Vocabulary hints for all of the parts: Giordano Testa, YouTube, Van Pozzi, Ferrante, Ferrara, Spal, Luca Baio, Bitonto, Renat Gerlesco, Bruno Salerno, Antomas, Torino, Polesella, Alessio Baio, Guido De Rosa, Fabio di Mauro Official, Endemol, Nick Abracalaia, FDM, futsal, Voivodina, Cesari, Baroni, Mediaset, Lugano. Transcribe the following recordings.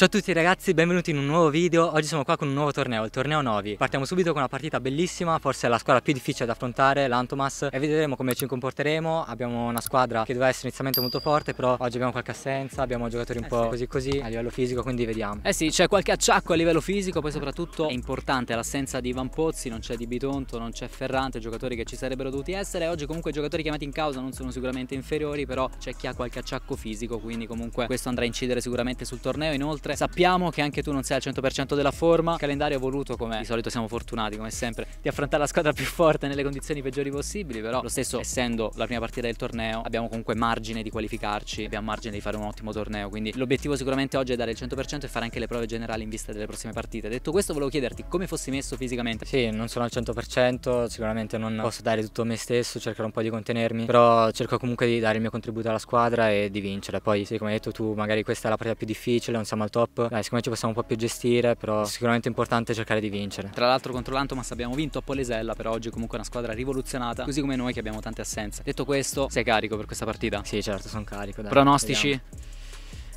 Ciao a tutti ragazzi, benvenuti in un nuovo video. Oggi siamo qua con un nuovo torneo, il torneo Novi. Partiamo subito con una partita bellissima, forse la squadra più difficile da affrontare, l'Antomas, e vedremo come ci comporteremo. Abbiamo una squadra che doveva essere inizialmente molto forte, però oggi abbiamo qualche assenza, abbiamo giocatori un po' così a livello fisico, quindi vediamo. Eh sì, c'è qualche acciacco a livello fisico, poi soprattutto è importante l'assenza di Van Pozzi, non c'è di Bitonto, non c'è Ferrante, giocatori che ci sarebbero dovuti essere. Oggi comunque i giocatori chiamati in causa non sono sicuramente inferiori, però c'è chi ha qualche acciacco fisico, quindi comunque questo andrà a incidere sicuramente sul torneo. Inoltre sappiamo che anche tu non sei al 100% della forma. Il calendario è voluto, come di solito siamo fortunati come sempre di affrontare la squadra più forte nelle condizioni peggiori possibili, però lo stesso, essendo la prima partita del torneo, abbiamo comunque margine di qualificarci, abbiamo margine di fare un ottimo torneo, quindi l'obiettivo sicuramente oggi è dare il 100% e fare anche le prove generali in vista delle prossime partite. Detto questo, volevo chiederti come fossi messo fisicamente. Sì, non sono al 100%, sicuramente non posso dare tutto me stesso, cercherò un po' di contenermi, però cerco comunque di dare il mio contributo alla squadra e di vincere. Poi sì, come hai detto tu, magari questa è la partita più difficile, non siamo al top, dai, siccome ci possiamo un po' più gestire, però sicuramente è importante cercare di vincere. Tra l'altro contro l'Antomas abbiamo vinto a Polesella, però oggi comunque è una squadra rivoluzionata, così come noi che abbiamo tante assenze. Detto questo, sei carico per questa partita? Sì, certo, sono carico, dai. Pronostici?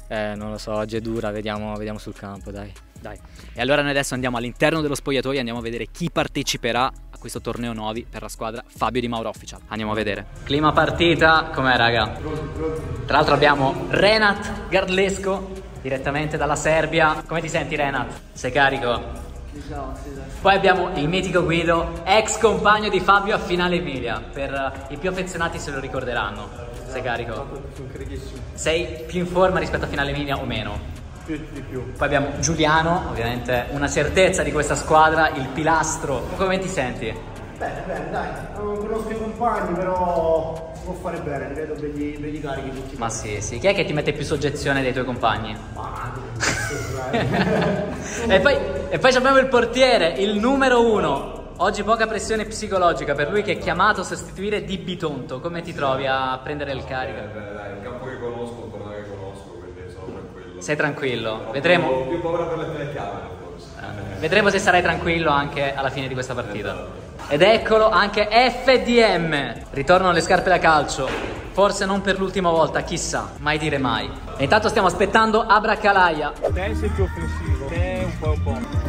Vediamo. Non lo so, oggi è dura, vediamo sul campo, dai. E allora noi adesso andiamo all'interno dello spogliatoio e andiamo a vedere chi parteciperà a questo torneo Novi per la squadra Fabio Di Mauro Official. Andiamo a vedere. Clima partita, com'è raga? Pronto. Tra l'altro abbiamo Renat Gerlesco direttamente dalla Serbia. Come ti senti Renat? Sei carico? Sì. Poi abbiamo il mitico Guido, ex compagno di Fabio a Finale Emilia. Per i più affezionati se lo ricorderanno. Sei carico? Sei più in forma rispetto a Finale Emilia o meno? Di più. Poi abbiamo Giuliano, ovviamente una certezza di questa squadra, il pilastro. Come ti senti? Bene, dai. Non conosco i compagni, però si può fare bene, li vedo belli carichi tutti. Ma sì. Chi è che ti mette più soggezione dei tuoi compagni? E poi abbiamo il portiere, il numero 1. Oggi poca pressione psicologica per lui che è chiamato a sostituire Di Bitonto. Come ti trovi a prendere il carico? Dai, il campo che conosco, il torneo che conosco, quindi sono tranquillo. Sei tranquillo, però vedremo. Ho più paura per le telecamere forse. Vedremo se sarai tranquillo anche alla fine di questa partita. Ed eccolo anche FDM. Ritornano le scarpe da calcio. Forse non per l'ultima volta, chissà. Mai dire mai. E intanto stiamo aspettando Abracalaia. Te sei più offensivo. Te un po'.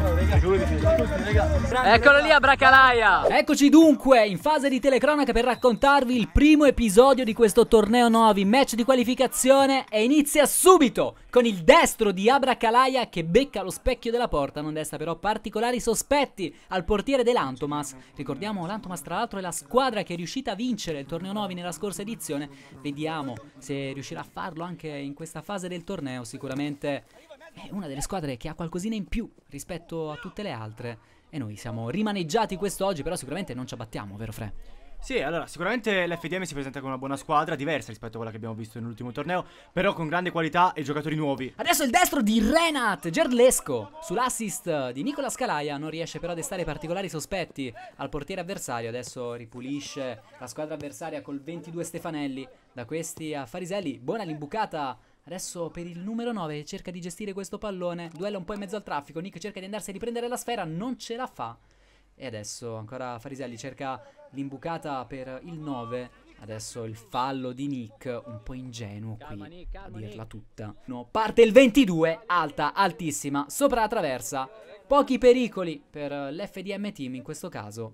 Eccolo lì Abracalaia. Eccoci dunque in fase di telecronaca per raccontarvi il primo episodio di questo torneo Novi, match di qualificazione, e inizia subito con il destro di Abracalaia che becca lo specchio della porta. Non desta però particolari sospetti al portiere dell'Antomas. Ricordiamo l'Antomas tra l'altro è la squadra che è riuscita a vincere il torneo Novi nella scorsa edizione. Vediamo se riuscirà a farlo anche in questa fase del torneo. Sicuramente è una delle squadre che ha qualcosina in più rispetto a tutte le altre e noi siamo rimaneggiati quest'oggi, però sicuramente non ci abbattiamo, vero Fre? Sì, allora sicuramente l'FDM si presenta con una buona squadra, diversa rispetto a quella che abbiamo visto nell'ultimo torneo, però con grande qualità e giocatori nuovi. Adesso il destro di Renat Gerlesco sull'assist di Nicola Scalaia, non riesce però a destare particolari sospetti al portiere avversario. Adesso ripulisce la squadra avversaria col 22 Stefanelli, da questi a Fariselli, buona l'imbucata. Adesso per il numero 9 cerca di gestire questo pallone, duella un po' in mezzo al traffico, Nick cerca di andarsi a riprendere la sfera, non ce la fa. E adesso ancora Fariselli cerca l'imbucata per il 9, adesso il fallo di Nick, un po' ingenuo qui a dirla tutta. No, parte il 22, alta, altissima, sopra la traversa, pochi pericoli per l'FDM team in questo caso.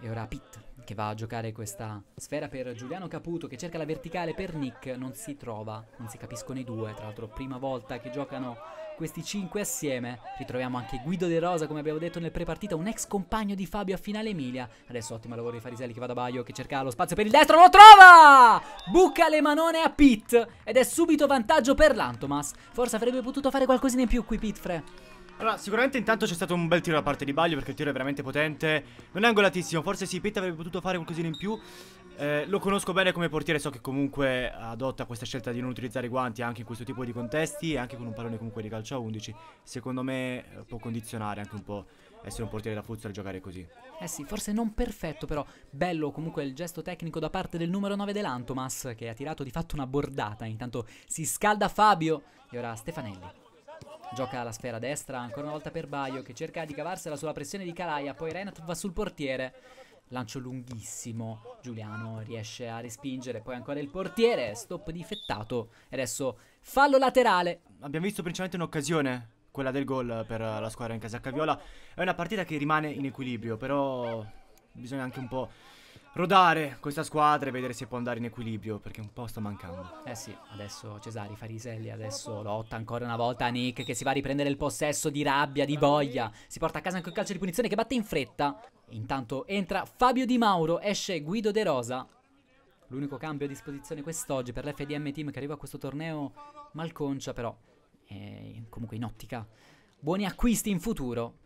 E ora Pitt che va a giocare questa sfera per Giuliano Caputo che cerca la verticale per Nick, non si trova, non si capiscono i due. Tra l'altro prima volta che giocano questi 5 assieme. Ritroviamo anche Guido De Rosa, come abbiamo detto nel prepartita, un ex compagno di Fabio a Finale Emilia. Adesso ottimo lavoro di Fariselli che va da Baio, che cerca lo spazio per il destro, lo trova! Buca le manone a Pitt ed è subito vantaggio per l'Antomas. Forse avrebbe potuto fare qualcosina in più qui Pitt, Fre. Allora, sicuramente intanto c'è stato un bel tiro da parte di Baglio, perché il tiro è veramente potente. Non è angolatissimo, forse sì, Pitt avrebbe potuto fare qualcosina in più. Lo conosco bene come portiere, so che comunque adotta questa scelta di non utilizzare i guanti anche in questo tipo di contesti, e anche con un pallone comunque di calcio a 11. Secondo me può condizionare anche un po' essere un portiere da futsal e giocare così. Eh sì, forse non perfetto, però bello comunque il gesto tecnico da parte del numero 9 dell'Antomas, che ha tirato di fatto una bordata. Intanto si scalda Fabio e ora Stefanelli gioca alla sfera destra, ancora una volta per Baio che cerca di cavarsela sulla pressione di Calaia. Poi Renat va sul portiere lancio lunghissimo, Giuliano riesce a respingere, poi ancora il portiere, stop di Fettato e adesso fallo laterale. Abbiamo visto principalmente un'occasione, quella del gol per la squadra in casacca viola. È una partita che rimane in equilibrio, però bisogna anche un po' rodare questa squadra e vedere se può andare in equilibrio, perché un po' sta mancando. Eh sì, adesso Cesari, Fariselli, adesso lotta ancora una volta Nick, che si va a riprendere il possesso di rabbia, di voglia, si porta a casa anche il calcio di punizione che batte in fretta. Intanto entra Fabio Di Mauro, esce Guido De Rosa. L'unico cambio a disposizione quest'oggi per l'FDM Team, che arriva a questo torneo malconcia, però comunque in ottica buoni acquisti in futuro.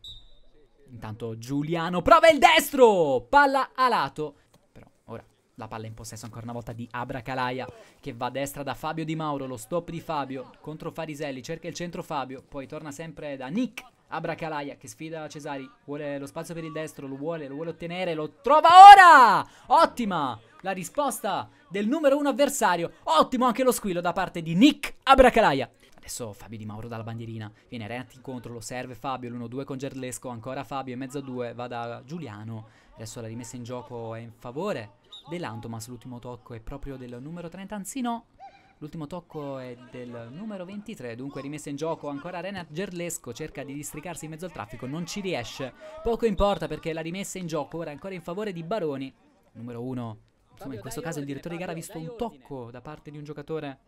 Intanto Giuliano prova il destro, palla a lato, però ora la palla è in possesso ancora una volta di Abracalaia, che va a destra da Fabio Di Mauro, lo stop di Fabio contro Fariselli, cerca il centro Fabio, poi torna sempre da Nick Abracalaia che sfida Cesari, vuole lo spazio per il destro, lo vuole ottenere, lo trova ora! Ottima la risposta del numero 1 avversario, ottimo anche lo squillo da parte di Nick Abracalaia. Adesso Fabio Di Mauro dalla bandierina, viene Renat incontro, lo serve Fabio, l'1-2 con Gerlesco, ancora Fabio in mezzo a 2, va da Giuliano, adesso la rimessa in gioco è in favore dell'Antomas, l'ultimo tocco è proprio del numero 30, anzi no, l'ultimo tocco è del numero 23, dunque rimessa in gioco ancora Renat Gerlesco, cerca di districarsi in mezzo al traffico, non ci riesce, poco importa perché la rimessa in gioco ora è ancora in favore di Baroni, numero 1, insomma in questo caso il direttore di gara ha visto un tocco da parte di un giocatore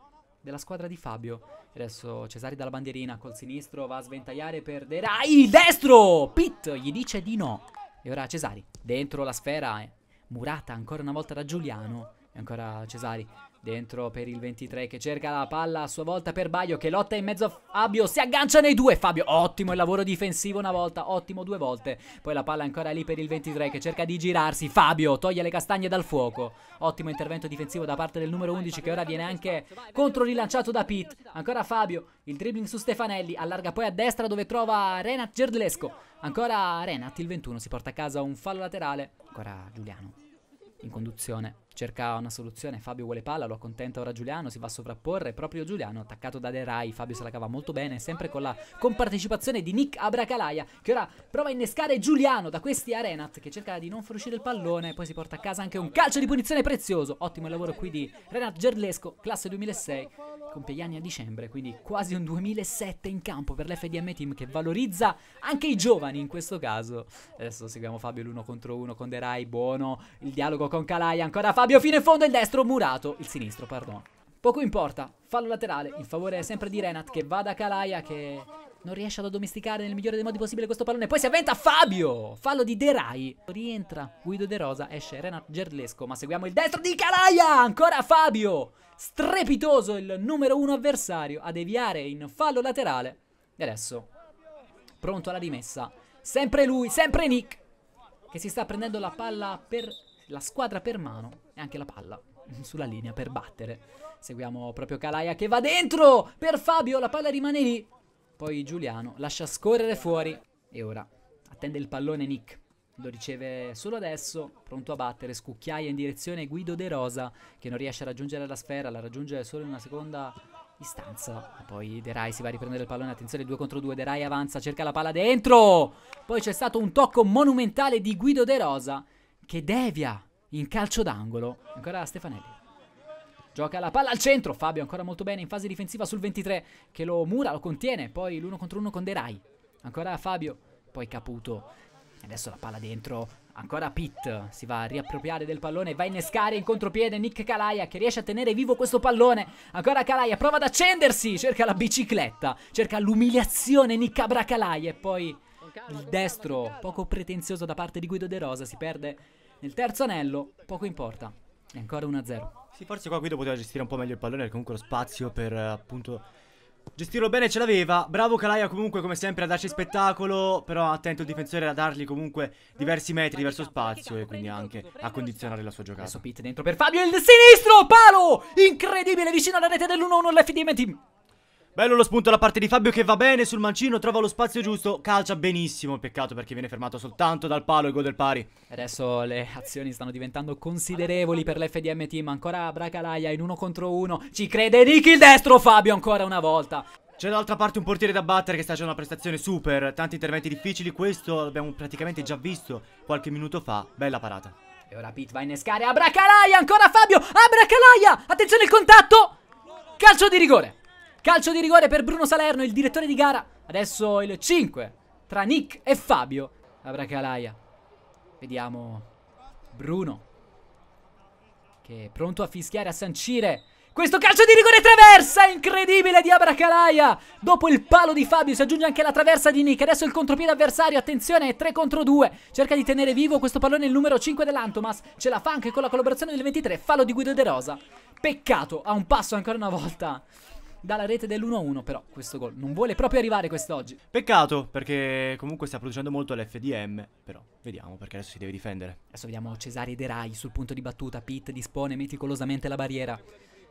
della squadra di Fabio. Adesso Cesari dalla bandierina col sinistro va a sventagliare per De Rosa, il destro! Pitt gli dice di no. E ora Cesari dentro la sfera, murata ancora una volta da Giuliano. E ancora Cesari dentro per il 23 che cerca la palla a sua volta per Baio, che lotta in mezzo a Fabio, si aggancia nei due Fabio, ottimo il lavoro difensivo una volta, ottimo due volte, poi la palla ancora lì per il 23 che cerca di girarsi, Fabio toglie le castagne dal fuoco, ottimo intervento difensivo da parte del numero 11 che ora viene anche contro rilanciato da Pitt, ancora Fabio, il dribbling su Stefanelli, allarga poi a destra dove trova Renat Gerlesco, ancora Renat il 21 si porta a casa un fallo laterale, ancora Giuliano in conduzione, cerca una soluzione, Fabio vuole palla, lo accontenta ora Giuliano, si va a sovrapporre, proprio Giuliano attaccato da De Rai, Fabio se la cava molto bene, sempre con la compartecipazione di Nick Abracalaia, che ora prova a innescare Giuliano da questi a Renat, che cerca di non far uscire il pallone, poi si porta a casa anche un calcio di punizione prezioso, ottimo il lavoro qui di Renat Gerlesco, classe 2006, compie gli anni a dicembre, quindi quasi un 2007 in campo per l'FDM Team, che valorizza anche i giovani in questo caso. Adesso seguiamo Fabio l'1 contro 1 con De Rai, buono il dialogo con Calaia, ancora Fabio fino in fondo, il destro murato, il sinistro pardon, poco importa, fallo laterale in favore sempre di Renat, che va da Calaia che non riesce ad addomesticare nel migliore dei modi possibile questo pallone, poi si avventa Fabio, fallo di De Rai, rientra Guido De Rosa, esce Renat Gerlesco, ma seguiamo il destro di Calaia, ancora Fabio, strepitoso il numero 1 avversario a deviare in fallo laterale, e adesso pronto alla rimessa sempre lui, sempre Nick, che si sta prendendo la palla per la squadra per mano e anche la palla sulla linea per battere. Seguiamo proprio Calaia che va dentro per Fabio, la palla rimane lì, poi Giuliano lascia scorrere fuori e ora attende il pallone Nick, lo riceve solo adesso, pronto a battere, scucchiaia in direzione Guido De Rosa che non riesce a raggiungere la sfera, la raggiunge solo in una seconda istanza, poi De Rai si va a riprendere il pallone, attenzione 2 contro 2, De Rai avanza, cerca la palla dentro, poi c'è stato un tocco monumentale di Guido De Rosa che devia in calcio d'angolo, ancora Stefanelli gioca la palla al centro, Fabio ancora molto bene in fase difensiva sul 23 che lo mura, lo contiene, poi l'1 contro 1 con De Rai, ancora Fabio, poi Caputo, adesso la palla dentro, ancora Pitt si va a riappropriare del pallone, va a innescare in contropiede Nick Calaia che riesce a tenere vivo questo pallone, ancora Calaia prova ad accendersi, cerca la bicicletta, cerca l'umiliazione Nick Abracalaia e poi il destro poco pretenzioso da parte di Guido De Rosa, si perde nel terzo anello, poco importa, è ancora 1-0. Sì, forse qua Guido poteva gestire un po' meglio il pallone, comunque lo spazio per appunto gestirlo bene ce l'aveva, bravo Calaia comunque come sempre a darci spettacolo, però attento il difensore a dargli comunque diversi metri verso spazio e quindi anche a condizionare la sua giocata. Adesso Pitt dentro per Fabio, il sinistro, palo, incredibile, vicino alla rete dell'1-1 l'FDM Team. Bello lo spunto da parte di Fabio che va bene sul mancino, trova lo spazio giusto, calcia benissimo, peccato perché viene fermato soltanto dal palo e gol del pari. Adesso le azioni stanno diventando considerevoli per l'FDM Team, ancora Abracalaia in 1 contro 1, ci crede Nick, il destro Fabio ancora una volta. C'è dall'altra parte un portiere da battere che sta facendo una prestazione super, tanti interventi difficili, questo l'abbiamo praticamente già visto qualche minuto fa, bella parata. E ora Pit va a innescare Abracalaia, ancora Fabio, Abracalaia, attenzione il contatto, calcio di rigore per Bruno Salerno, il direttore di gara. Adesso il 5 tra Nick e Fabio. Abracalaia, vediamo Bruno che è pronto a fischiare, a sancire questo calcio di rigore, traversa incredibile di Abracalaia. Dopo il palo di Fabio si aggiunge anche la traversa di Nick. Adesso il contropiede avversario, attenzione, è 3 contro 2. Cerca di tenere vivo questo pallone il numero 5 dell'Antomas. Ce la fa anche con la collaborazione del 23, fallo di Guido De Rosa. Peccato, a un passo ancora una volta dalla rete dell'1-1, però questo gol non vuole proprio arrivare quest'oggi. Peccato, perché comunque sta producendo molto l'FDM, però vediamo, perché adesso si deve difendere. Adesso vediamo Cesare De Rai sul punto di battuta, Pitt dispone meticolosamente la barriera,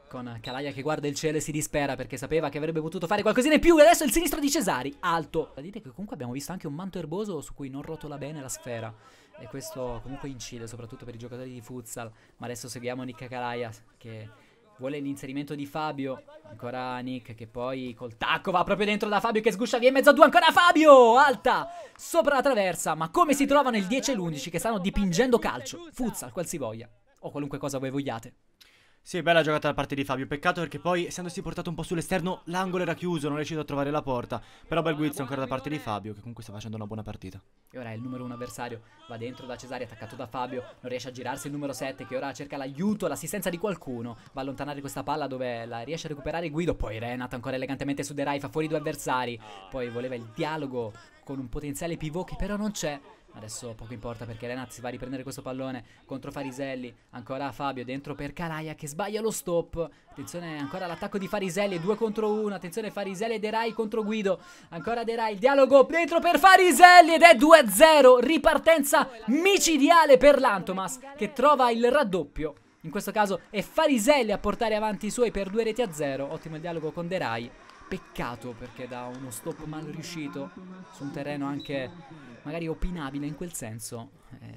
con Calaia che guarda il cielo e si dispera perché sapeva che avrebbe potuto fare qualcosina in più. E adesso il sinistro di Cesari, alto. Da dire che comunque abbiamo visto anche un manto erboso su cui non rotola bene la sfera, e questo comunque incide soprattutto per i giocatori di futsal. Ma adesso seguiamo Nick Calaia che vuole l'inserimento di Fabio. Ancora Nick che poi col tacco va proprio dentro da Fabio che sguscia via in mezzo a due. Ancora Fabio, alta, sopra la traversa. Ma come si trovano il 10 e l'11 che stanno dipingendo calcio, futsal, qualsivoglia, o qualunque cosa voi vogliate. Sì, bella giocata da parte di Fabio, peccato perché poi essendosi portato un po' sull'esterno l'angolo era chiuso, non è riuscito a trovare la porta. Però bel guizzo ancora da parte di Fabio che comunque sta facendo una buona partita. E ora è il numero 1 avversario, va dentro da Cesare, attaccato da Fabio, non riesce a girarsi il numero 7 che ora cerca l'aiuto, l'assistenza di qualcuno. Va a allontanare questa palla dove la riesce a recuperare Guido, poi Renat ancora elegantemente su De Rai, fa fuori 2 avversari. Poi voleva il dialogo con un potenziale pivot che però non c'è. Adesso poco importa perché Renat si va a riprendere questo pallone contro Fariselli. Ancora Fabio dentro per Calaia che sbaglia lo stop. Attenzione ancora all'attacco di Fariselli, 2 contro 1. Attenzione Fariselli e De Rai contro Guido. Ancora De Rai, il dialogo dentro per Fariselli ed è 2-0. Ripartenza micidiale per l'Antomas che trova il raddoppio. In questo caso è Fariselli a portare avanti i suoi per 2 reti a 0. Ottimo il dialogo con De Rai. Peccato perché da uno stop mal riuscito su un terreno anche magari opinabile in quel senso,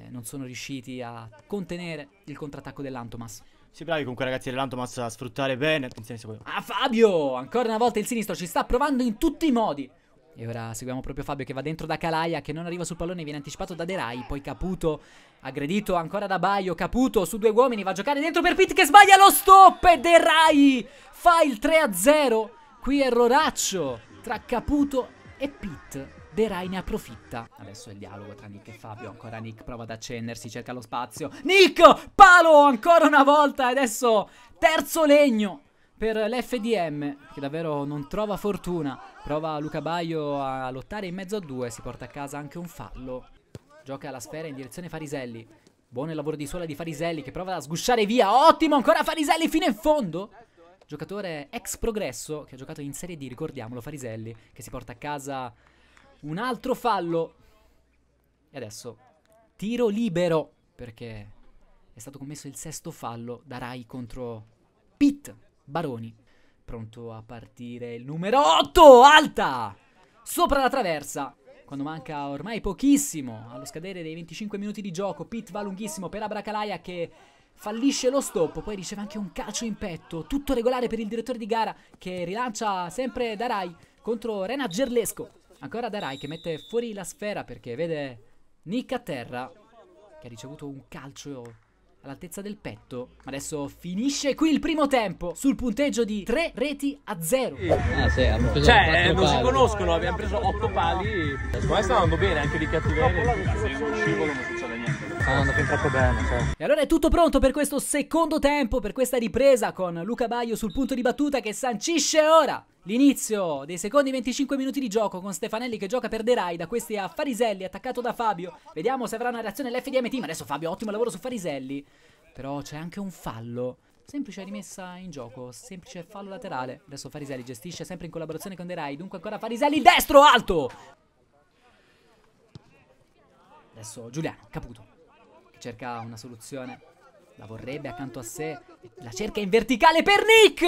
non sono riusciti a contenere il contrattacco dell'Antomas. Sì, bravi comunque ragazzi dell'Antomas a sfruttare bene. Attenzione a Fabio, ancora una volta il sinistro ci sta provando in tutti i modi. E ora seguiamo proprio Fabio che va dentro da Calaia che non arriva sul pallone, viene anticipato da De Rai. Poi Caputo, aggredito ancora da Baio. Caputo su 2 uomini, va a giocare dentro per Pitt che sbaglia lo stop e De Rai fa il 3-0. Qui erroraccio tra Caputo e Pitt. De Rai ne approfitta. Adesso il dialogo tra Nick e Fabio. Ancora Nick prova ad accendersi, cerca lo spazio. Nick, palo ancora una volta. Adesso terzo legno per l'FDM che davvero non trova fortuna. Prova Luca Baio a lottare in mezzo a 2. Si porta a casa anche un fallo. Gioca alla sfera in direzione Fariselli. Buon lavoro di suola di Fariselli che prova a sgusciare via. Ottimo ancora Fariselli fino in fondo. Giocatore ex Progresso che ha giocato in Serie D, ricordiamolo, Fariselli, che si porta a casa un altro fallo. E adesso tiro libero perché è stato commesso il 6° fallo da Rai contro Pitt Baroni. Pronto a partire il numero 8, alta, sopra la traversa. Quando manca ormai pochissimo allo scadere dei 25 minuti di gioco, Pitt va lunghissimo per Abracalaia che fallisce lo stop, poi riceve anche un calcio in petto. Tutto regolare per il direttore di gara che rilancia sempre Da Rai contro Renat Gerlesco. Ancora Da Rai che mette fuori la sfera perché vede Nick a terra che ha ricevuto un calcio all'altezza del petto. Ma adesso finisce qui il primo tempo sul punteggio di 3 reti a 0. Cioè, non si conoscono, abbiamo preso 8 pali. Secondo me sta andando bene anche di cattiveria. Se io non scivolo non succede niente. Bene, cioè. E allora è tutto pronto per questo secondo tempo, per questa ripresa con Luca Baio sul punto di battuta che sancisce ora l'inizio dei secondi 25 minuti di gioco con Stefanelli che gioca per De Rai, da questi a Fariselli attaccato da Fabio. Vediamo se avrà una reazione l'FDM team. Adesso Fabio, ottimo lavoro su Fariselli, però c'è anche un fallo. Semplice rimessa in gioco, semplice fallo laterale. Adesso Fariselli gestisce sempre in collaborazione con De Rai, dunque ancora Fariselli, destro, alto. Adesso Giuliano Caputo cerca una soluzione, la vorrebbe accanto a sé, la cerca in verticale per Nick!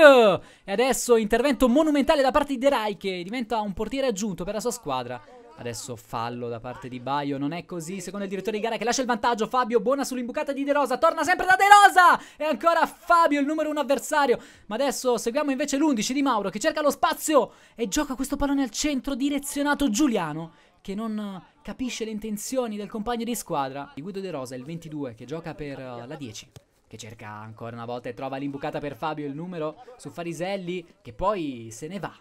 E adesso intervento monumentale da parte di De Rai che diventa un portiere aggiunto per la sua squadra. Adesso fallo da parte di Baio, non è così, secondo il direttore di gara che lascia il vantaggio. Fabio, buona sull'imbucata di De Rosa, torna sempre da De Rosa! E ancora Fabio, il numero 1 avversario. Ma adesso seguiamo invece l'11 Di Mauro che cerca lo spazio e gioca questo pallone al centro direzionato Giuliano che non capisce le intenzioni del compagno di squadra. Guido De Rosa, il 22, che gioca per la 10, che cerca ancora una volta e trova l'imbucata per Fabio, il numero su Fariselli, che poi se ne va.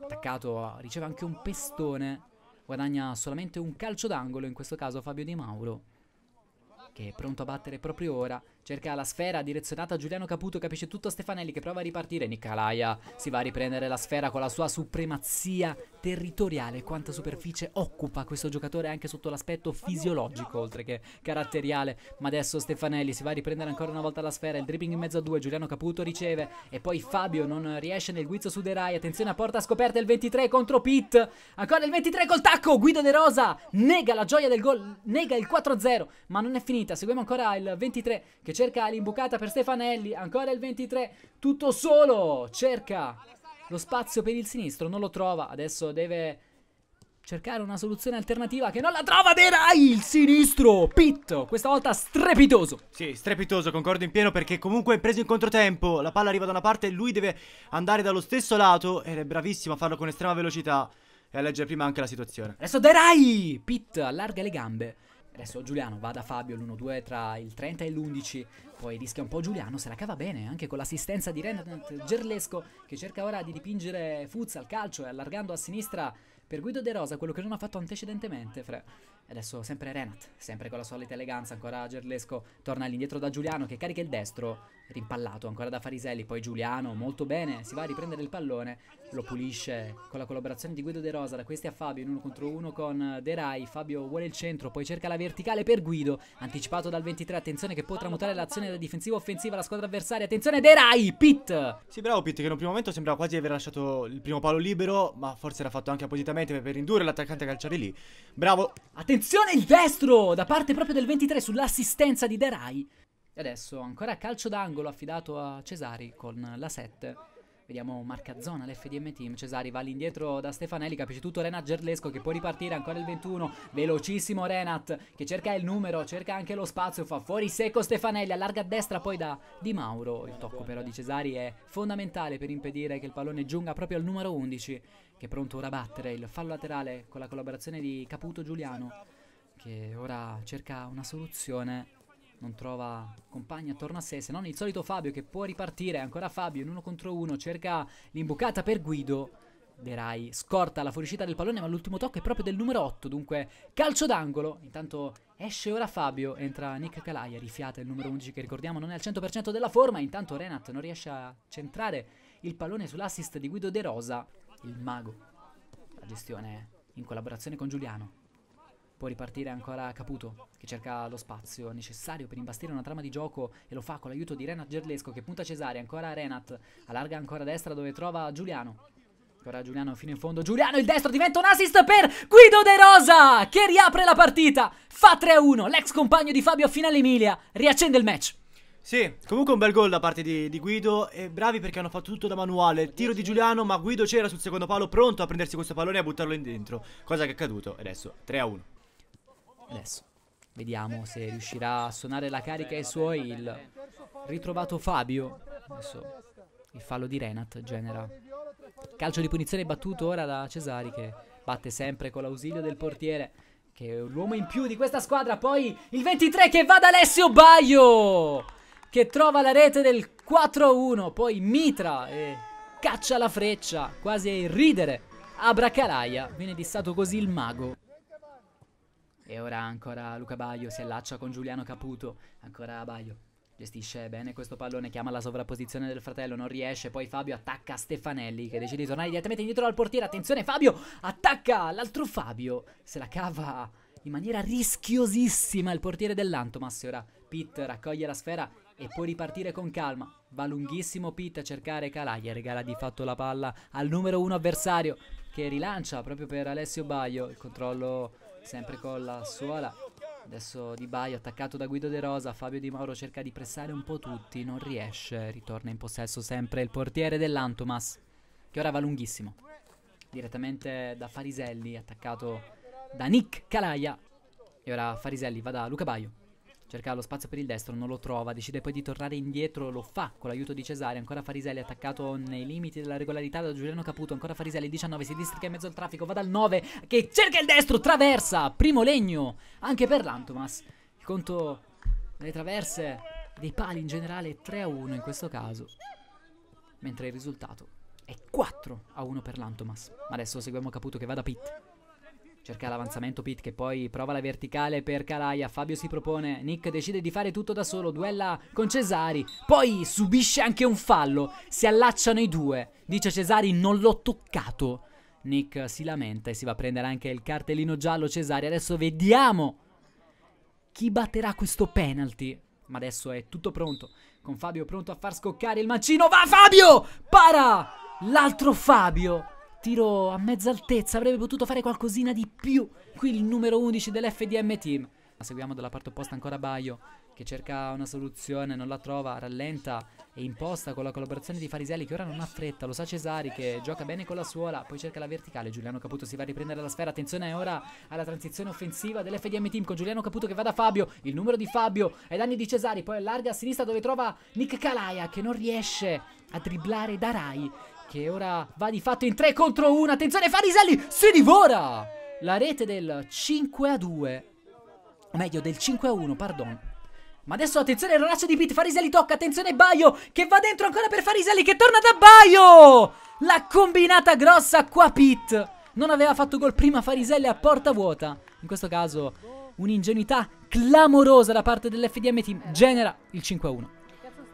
Attaccato, riceve anche un pestone, guadagna solamente un calcio d'angolo, in questo caso Fabio Di Mauro, che è pronto a battere proprio ora, cerca la sfera direzionata a Giuliano Caputo, capisce tutto Stefanelli che prova a ripartire, Nick Abracalaia si va a riprendere la sfera con la sua supremazia territoriale, quanta superficie occupa questo giocatore anche sotto l'aspetto fisiologico oltre che caratteriale, ma adesso Stefanelli si va a riprendere ancora una volta la sfera, il dribbling in mezzo a due, Giuliano Caputo riceve e poi Fabio non riesce nel guizzo su De Rai, attenzione a porta scoperta il 23 contro Pitt, ancora il 23 col tacco, Guido De Rosa nega la gioia del gol, nega il 4-0, ma non è finita. Seguiamo ancora il 23 che cerca l'imbucata per Stefanelli, ancora il 23 tutto solo, cerca lo spazio per il sinistro, non lo trova, adesso deve cercare una soluzione alternativa che non la trova. De Rai, il sinistro, Pitto, questa volta strepitoso. Sì, strepitoso, concordo in pieno, perché comunque è preso in controtempo, la palla arriva da una parte e lui deve andare dallo stesso lato ed è bravissimo a farlo con estrema velocità e a leggere prima anche la situazione. Adesso De Rai, Pitto allarga le gambe. Adesso Giuliano va da Fabio, l'1-2 tra il 30 e l'11, poi rischia un po' Giuliano, se la cava bene, anche con l'assistenza di Renat Gerlesco, che cerca ora di dipingere Fuzza al calcio e allargando a sinistra per Guido De Rosa, quello che non ha fatto antecedentemente, Fre. Adesso sempre Renat, sempre con la solita eleganza, ancora Gerlesco, torna all'indietro da Giuliano che carica il destro, rimpallato ancora da Fariselli, poi Giuliano molto bene, si va a riprendere il pallone, lo pulisce con la collaborazione di Guido De Rosa, da questi a Fabio in 1 contro 1 con De Rai, Fabio vuole il centro, poi cerca la verticale per Guido, anticipato dal 23, attenzione che può tramutare l'azione da difensiva offensiva alla squadra avversaria, attenzione De Rai, Pitt! Sì, bravo Pitt, che in un primo momento sembrava quasi aver lasciato il primo palo libero, ma forse era fatto anche appositamente per indurre l'attaccante a calciare lì, bravo! Attenzione il destro da parte proprio del 23 sull'assistenza di De Rai. E adesso ancora calcio d'angolo affidato a Cesari con la 7. Vediamo marca zona l'FDM Team. Cesari va all'indietro da Stefanelli, capisce tutto Renat Gerlesco che può ripartire, ancora il 21. Velocissimo Renat che cerca il numero, cerca anche lo spazio, fa fuori secco Stefanelli, allarga a destra poi da Di Mauro. Il tocco però di Cesari è fondamentale per impedire che il pallone giunga proprio al numero 11. Che è pronto ora a battere il fallo laterale con la collaborazione di Caputo Giuliano, che ora cerca una soluzione, non trova compagni attorno a sé, se non il solito Fabio che può ripartire, ancora Fabio in 1 contro 1, cerca l'imbucata per Guido, De Rai scorta la fuoriuscita del pallone ma l'ultimo tocco è proprio del numero 8, dunque calcio d'angolo, intanto esce ora Fabio, entra Nick Abracalaia, rifiata il numero 11 che ricordiamo non è al 100% della forma, intanto Renat non riesce a centrare il pallone sull'assist di Guido De Rosa. Il mago, la gestione in collaborazione con Giuliano, può ripartire ancora Caputo che cerca lo spazio necessario per imbastire una trama di gioco e lo fa con l'aiuto di Renat Gerlesco che punta Cesare, ancora Renat, allarga ancora a destra dove trova Giuliano, ancora Giuliano fino in fondo, Giuliano il destro diventa un assist per Guido De Rosa che riapre la partita, fa 3-1, l'ex compagno di Fabio a Finale Emilia riaccende il match. Sì, comunque un bel gol da parte di Guido e bravi perché hanno fatto tutto da manuale, tiro di Giuliano ma Guido c'era sul secondo palo pronto a prendersi questo pallone e a buttarlo in dentro, cosa che è accaduto, adesso 3-1. Adesso vediamo se riuscirà a suonare la carica ai suoi il ritrovato Fabio, adesso il fallo di Renat genera calcio di punizione battuto ora da Cesari che batte sempre con l'ausilio del portiere, che è l'uomo in più di questa squadra, poi il 23 che va da Alessio Baio! Che trova la rete del 4-1, poi mitra e caccia la freccia, quasi a ridere. Abracalaia viene dissato così il mago. E ora ancora Luca Baio si allaccia con Giuliano Caputo, ancora Baio gestisce bene questo pallone, chiama la sovrapposizione del fratello, non riesce, poi Fabio attacca Stefanelli che decide di tornare direttamente indietro al portiere, attenzione Fabio attacca l'altro Fabio, se la cava in maniera rischiosissima il portiere dell'Antomas, ora Pitt raccoglie la sfera e può ripartire con calma, va lunghissimo Pitt a cercare Calaglia, regala di fatto la palla al numero 1 avversario che rilancia proprio per Alessio Baio, il controllo sempre con la suola, adesso Di Baio attaccato da Guido De Rosa, Fabio Di Mauro cerca di pressare un po' tutti, non riesce, ritorna in possesso sempre il portiere dell'Antomas che ora va lunghissimo, direttamente da Fariselli attaccato da Nick Abracalaia e ora Fariselli va da Luca Baio. Cerca lo spazio per il destro, non lo trova, decide poi di tornare indietro, lo fa con l'aiuto di Cesare, ancora Fariselli attaccato nei limiti della regolarità da Giuliano Caputo, ancora Fariselli 19, si districa in mezzo al traffico, va dal 9 che cerca il destro, traversa, primo legno anche per l'Antomas. Il conto delle traverse, dei pali in generale è 3-1 in questo caso, mentre il risultato è 4-1 per l'Antomas. Ma adesso seguiamo Caputo che va da Pitt. Cerca l'avanzamento Pitt che poi prova la verticale per Calaia. Fabio si propone, Nick decide di fare tutto da solo, duella con Cesari, poi subisce anche un fallo, si allacciano i due, dice Cesari non l'ho toccato, Nick si lamenta e si va a prendere anche il cartellino giallo Cesari. Adesso vediamo chi batterà questo penalty, ma adesso è tutto pronto, con Fabio pronto a far scoccare il mancino, va Fabio, para l'altro Fabio. Tiro a mezza altezza, avrebbe potuto fare qualcosina di più. Qui il numero 11 dell'FDM Team. La seguiamo dalla parte opposta ancora Baio, che cerca una soluzione, non la trova, rallenta e imposta con la collaborazione di Fariselli, che ora non ha fretta, lo sa Cesari che gioca bene con la suola, poi cerca la verticale, Giuliano Caputo si va a riprendere la sfera, attenzione ora alla transizione offensiva dell'FDM Team con Giuliano Caputo che va da Fabio, il numero di Fabio ai danni di Cesari, poi allarga a sinistra dove trova Nick Calaia che non riesce a dribblare Darai, che ora va di fatto in 3 contro 1. Attenzione Fariselli, si divora la rete del 5-2, o meglio del 5-1, pardon. Ma adesso attenzione il rolaccio di Pitt, Fariselli tocca, attenzione Baio che va dentro ancora per Fariselli che torna da Baio. La combinata grossa qua Pitt, non aveva fatto gol prima Fariselli a porta vuota. In questo caso un'ingenuità clamorosa da parte dell'FDM Team genera il 5-1.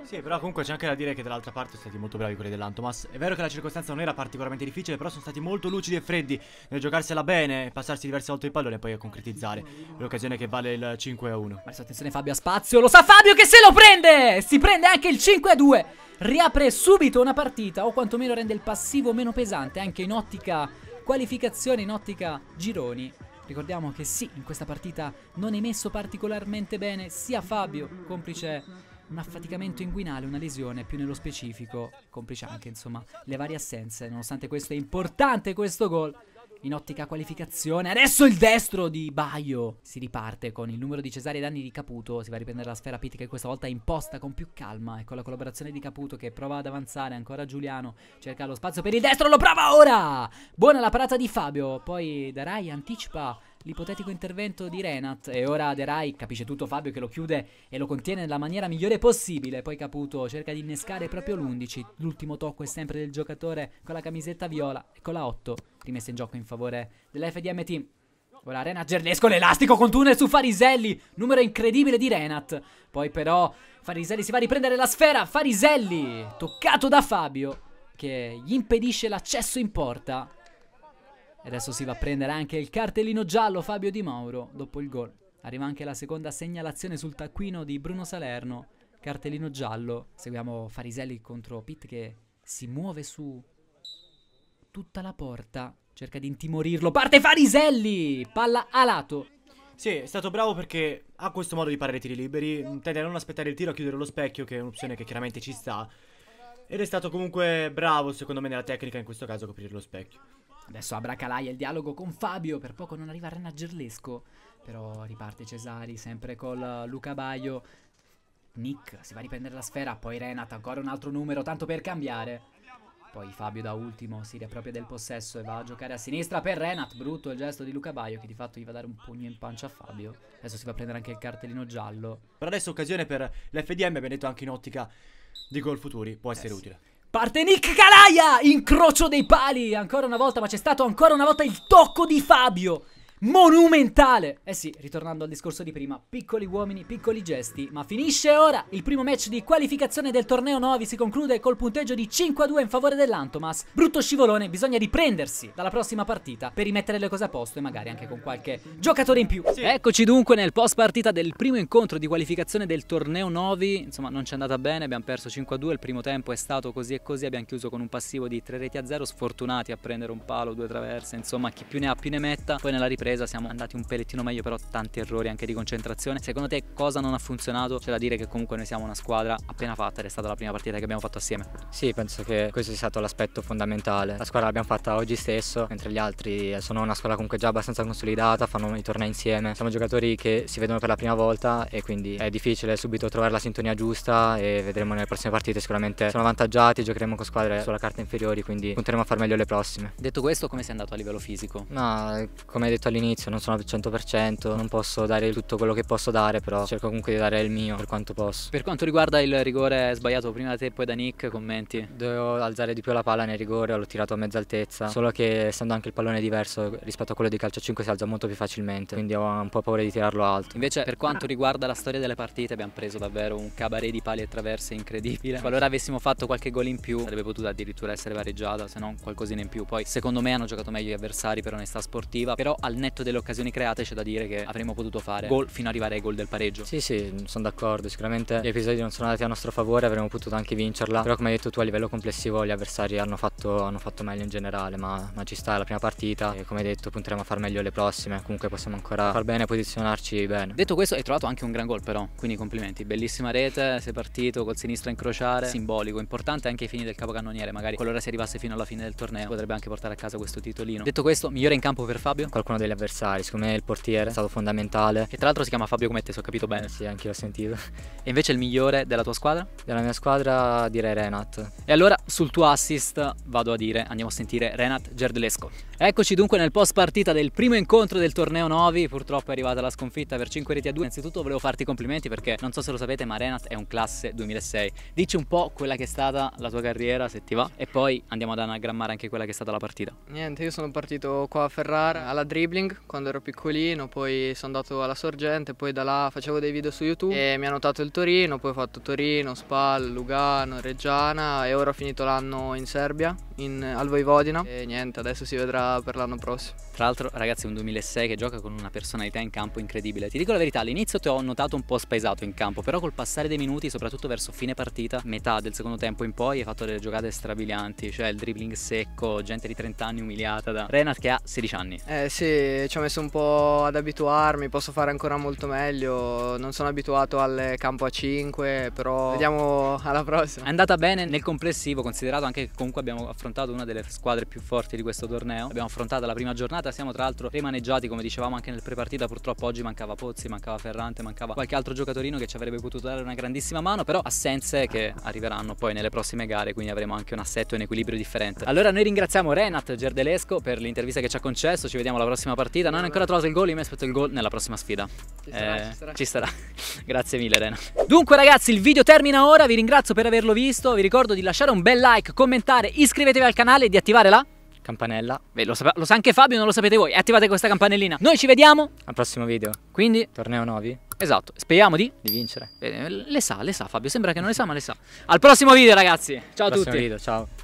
Sì, però comunque c'è anche da dire che dall'altra parte sono stati molto bravi quelli dell'Antomas. È vero che la circostanza non era particolarmente difficile, però sono stati molto lucidi e freddi nel giocarsela bene, passarsi diverse volte il pallone e poi a concretizzare l'occasione che vale il 5-1. Ma adesso attenzione Fabio a spazio, lo sa Fabio che se lo prende! Si prende anche il 5-2, riapre subito una partita, o quantomeno rende il passivo meno pesante, anche in ottica qualificazione, in ottica gironi. Ricordiamo che sì, in questa partita non è messo particolarmente bene sia Fabio, complice un affaticamento inguinale, una lesione più nello specifico, complice anche insomma le varie assenze. Nonostante questo è importante questo gol in ottica qualificazione. Adesso il destro di Baio, si riparte con il numero di Cesare e danni di Caputo, si va a riprendere la sfera Pitt che questa volta è imposta con più calma e con la collaborazione di Caputo che prova ad avanzare, ancora Giuliano cerca lo spazio per il destro, lo prova ora, buona la parata di Fabio, poi Darai anticipa l'ipotetico intervento di Renat e ora Darai capisce tutto, Fabio che lo chiude e lo contiene nella maniera migliore possibile, poi Caputo cerca di innescare proprio l'11, l'ultimo tocco è sempre del giocatore con la camisetta viola e con la 8 rimessa in gioco in favore dell'FDM Team. Ora Renat Gerlesco, l'elastico con tunnel su Fariselli, numero incredibile di Renat, poi però Fariselli si va a riprendere la sfera, Fariselli toccato da Fabio che gli impedisce l'accesso in porta. E adesso si va a prendere anche il cartellino giallo Fabio Di Mauro dopo il gol. Arriva anche la seconda segnalazione sul taccuino di Bruno Salerno, cartellino giallo. Seguiamo Fariselli contro Pitt che si muove su tutta la porta, cerca di intimorirlo, parte Fariselli, palla a lato. Sì, è stato bravo perché ha questo modo di parare i tiri liberi, tende a non aspettare il tiro, a chiudere lo specchio, che è un'opzione che chiaramente ci sta, ed è stato comunque bravo secondo me nella tecnica in questo caso a coprire lo specchio. Adesso Abracalaia il dialogo con Fabio, per poco non arriva Renat Gerlesco, però riparte Cesari sempre col Luca Baio. Nick si va a riprendere la sfera, poi Renat ancora un altro numero tanto per cambiare, poi Fabio da ultimo si riappropria del possesso e va a giocare a sinistra per Renat. Brutto il gesto di Luca Baio che di fatto gli va a dare un pugno in pancia a Fabio. Adesso si va a prendere anche il cartellino giallo. Per adesso occasione per l'FDM, abbiamo detto anche in ottica di gol futuri, può essere utile. Parte Nick Calaia, incrocio dei pali, ancora una volta, ma c'è stato ancora una volta il tocco di Fabio, monumentale. Eh sì, ritornando al discorso di prima, piccoli uomini, piccoli gesti, ma finisce ora il primo match di qualificazione del torneo Novi, si conclude col punteggio di 5-2 in favore dell'Antomas. Brutto scivolone, bisogna riprendersi dalla prossima partita per rimettere le cose a posto e magari anche con qualche giocatore in più. Sì. Eccoci dunque nel post partita del primo incontro di qualificazione del torneo Novi, insomma non ci è andata bene, abbiamo perso 5-2, il primo tempo è stato così e così, abbiamo chiuso con un passivo di 3 reti a 0, sfortunati a prendere un palo, 2 traverse, insomma chi più ne ha più ne metta, poi nella ripresa ripresa siamo andati un pelettino meglio, però tanti errori anche di concentrazione. Secondo te cosa non ha funzionato? C'è da dire che comunque noi siamo una squadra appena fatta ed è stata la prima partita che abbiamo fatto assieme. Sì, penso che questo sia stato l'aspetto fondamentale. La squadra l'abbiamo fatta oggi stesso, mentre gli altri sono una squadra comunque già abbastanza consolidata, fanno i tornei insieme, siamo giocatori che si vedono per la prima volta e quindi è difficile subito trovare la sintonia giusta, e vedremo nelle prossime partite. Sicuramente sono avvantaggiati, giocheremo con squadre sulla carta inferiori, quindi punteremo a far meglio le prossime. Detto questo, come sei andato a livello fisico? No, come hai detto all'inizio, non sono al 100%, non posso dare tutto quello che posso dare, però cerco comunque di dare il mio per quanto posso. Per quanto riguarda il rigore sbagliato prima da te e poi da Nick, commenti? Dovevo alzare di più la palla nel rigore, l'ho tirato a mezza altezza, solo che essendo anche il pallone diverso rispetto a quello di calcio 5 si alza molto più facilmente, quindi ho un po' paura di tirarlo alto. Invece per quanto riguarda la storia delle partite abbiamo preso davvero un cabaret di pali e traverse incredibile. Qualora avessimo fatto qualche gol in più sarebbe potuta addirittura essere pareggiata, se non qualcosina in più. Poi secondo me hanno giocato meglio gli avversari per onestà sportiva, però al netto delle occasioni create c'è da dire che avremmo potuto fare gol fino ad arrivare ai gol del pareggio. Sì, sono d'accordo, sicuramente gli episodi non sono andati a nostro favore, avremmo potuto anche vincerla, però come hai detto tu a livello complessivo gli avversari hanno fatto meglio in generale, ma ci sta, è la prima partita e come hai detto punteremo a far meglio le prossime, comunque possiamo ancora far bene, posizionarci bene. Detto questo, hai trovato anche un gran gol però, quindi complimenti, bellissima rete, sei partito col sinistro a incrociare, simbolico, importante anche ai fini del capocannoniere, magari qualora si arrivasse fino alla fine del torneo potrebbe anche portare a casa questo titolino. Detto questo, migliore in campo per Fabio? Qualcuno degli avversari, secondo me il portiere è stato fondamentale, che tra l'altro si chiama Fabio Cometti, se ho capito bene. Sì, anche io ho sentito. E invece il migliore della tua squadra? Della mia squadra direi Renat. E allora sul tuo assist vado a dire, andiamo a sentire Renat Gerlesco. Eccoci dunque nel post partita del primo incontro del torneo Novi, purtroppo è arrivata la sconfitta per 5 reti a 2. Innanzitutto volevo farti i complimenti perché non so se lo sapete ma Renat è un classe 2006. Dici un po' quella che è stata la tua carriera, se ti va, e poi andiamo ad anagrammare anche quella che è stata la partita. Niente, io sono partito qua a Ferrara alla dribbling quando ero piccolino, poi sono andato alla Sorgente, poi da là facevo dei video su YouTube e mi ha notato il Torino, poi ho fatto Torino, Spal, Lugano, Reggiana e ora ho finito l'anno in Serbia, al Voivodina, e niente, adesso si vedrà per l'anno prossimo. Tra l'altro ragazzi, un 2006 che gioca con una personalità in campo incredibile. Ti dico la verità, all'inizio ti ho notato un po' spaesato in campo, però col passare dei minuti, soprattutto verso fine partita, metà del secondo tempo in poi, hai fatto delle giocate strabilianti, cioè il dribbling secco, gente di 30 anni umiliata da Renat che ha 16 anni. Sì, ci ho messo un po' ad abituarmi, posso fare ancora molto meglio, non sono abituato al campo a 5, però vediamo alla prossima. È andata bene nel complessivo, considerato anche che comunque abbiamo affrontato una delle squadre più forti di questo torneo, abbiamo affrontato la prima giornata, siamo tra l'altro rimaneggiati come dicevamo anche nel prepartita, purtroppo oggi mancava Pozzi, mancava Ferrante, mancava qualche altro giocatorino che ci avrebbe potuto dare una grandissima mano, però assenze che arriveranno poi nelle prossime gare, quindi avremo anche un assetto e un equilibrio differente. Allora noi ringraziamo Renat Gerlesco per l'intervista che ci ha concesso, ci vediamo alla prossima partita, non ho ancora trovato il gol, io mi aspetto il gol nella prossima sfida. Ci sarà. Grazie mille Renat. Dunque ragazzi, il video termina ora, vi ringrazio per averlo visto, vi ricordo di lasciare un bel like, commentare, iscrivetevi al canale e di attivare la campanella. Beh, lo sa anche Fabio, non lo sapete voi, attivate questa campanellina. Noi ci vediamo al prossimo video, quindi torneo Novi. Esatto, speriamo di vincere. Le sa Fabio, sembra che non le sa ma le sa. Al prossimo video ragazzi, ciao a tutti. Video, ciao.